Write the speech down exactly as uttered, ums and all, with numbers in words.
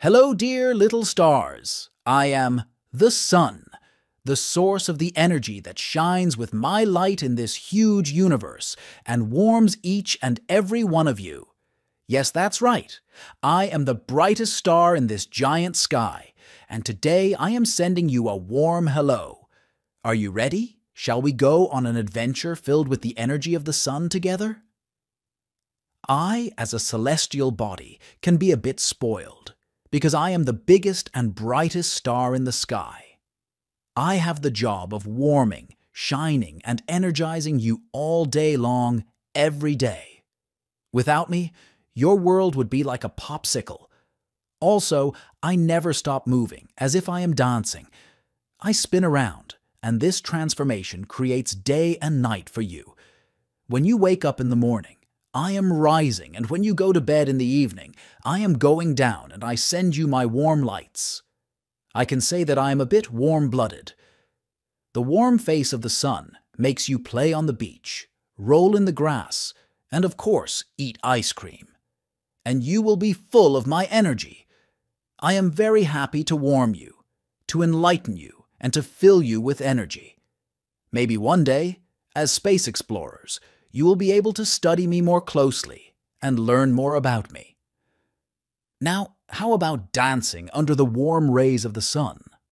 Hello, dear little stars. I am the sun, the source of the energy that shines with my light in this huge universe and warms each and every one of you. Yes, that's right. I am the brightest star in this giant sky, and today I am sending you a warm hello. Are you ready? Shall we go on an adventure filled with the energy of the sun together? I, as a celestial body, can be a bit spoiled, because I am the biggest and brightest star in the sky. I have the job of warming, shining, and energizing you all day long, every day. Without me, your world would be like a popsicle. Also, I never stop moving, as if I am dancing. I spin around, and this transformation creates day and night for you. When you wake up in the morning, I am rising, and when you go to bed in the evening, I am going down and I send you my warm lights. I can say that I am a bit warm-blooded. The warm face of the sun makes you play on the beach, roll in the grass, and of course, eat ice cream. And you will be full of my energy. I am very happy to warm you, to enlighten you, and to fill you with energy. Maybe one day, as space explorers, you will be able to study me more closely and learn more about me. Now, how about dancing under the warm rays of the sun?